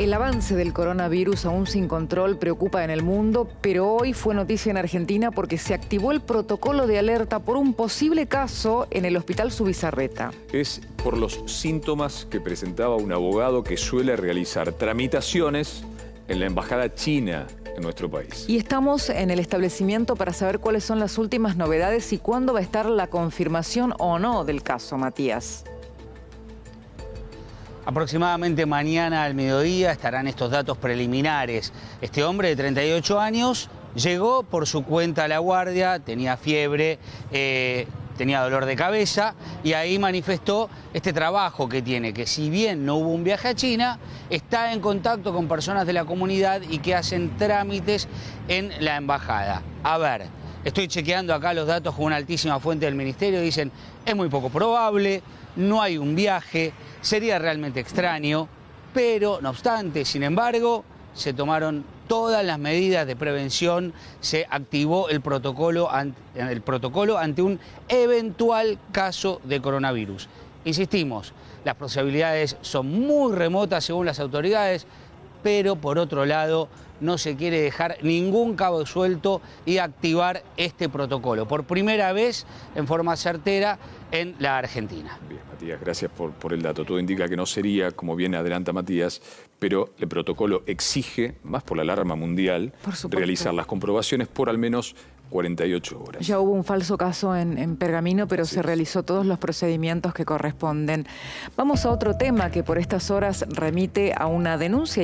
El avance del coronavirus aún sin control preocupa en el mundo, pero hoy fue noticia en Argentina porque se activó el protocolo de alerta por un posible caso en el Hospital Zubizarreta. Es por los síntomas que presentaba un abogado que suele realizar tramitaciones en la embajada china en nuestro país. Y estamos en el establecimiento para saber cuáles son las últimas novedades y cuándo va a estar la confirmación o no del caso, Matías. Aproximadamente mañana al mediodía estarán estos datos preliminares. Este hombre de 38 años llegó por su cuenta a la guardia, tenía fiebre, tenía dolor de cabeza y ahí manifestó este trabajo que tiene, que si bien no hubo un viaje a China, está en contacto con personas de la comunidad y que hacen trámites en la embajada. A ver, estoy chequeando acá los datos con una altísima fuente del ministerio, dicen es muy poco probable, no hay un viaje. Sería realmente extraño, pero no obstante, sin embargo, se tomaron todas las medidas de prevención, se activó el protocolo ante un eventual caso de coronavirus. Insistimos, las posibilidades son muy remotas según las autoridades, pero por otro lado no se quiere dejar ningún cabo suelto y activar este protocolo, por primera vez en forma certera en la Argentina. Bien, Matías, gracias por el dato. Todo indica que no sería, como bien adelanta Matías, pero el protocolo exige, más por la alarma mundial, realizar las comprobaciones por al menos 48 horas. Ya hubo un falso caso en Pergamino, pero se realizó todos los procedimientos que corresponden. Vamos a otro tema que por estas horas remite a una denuncia.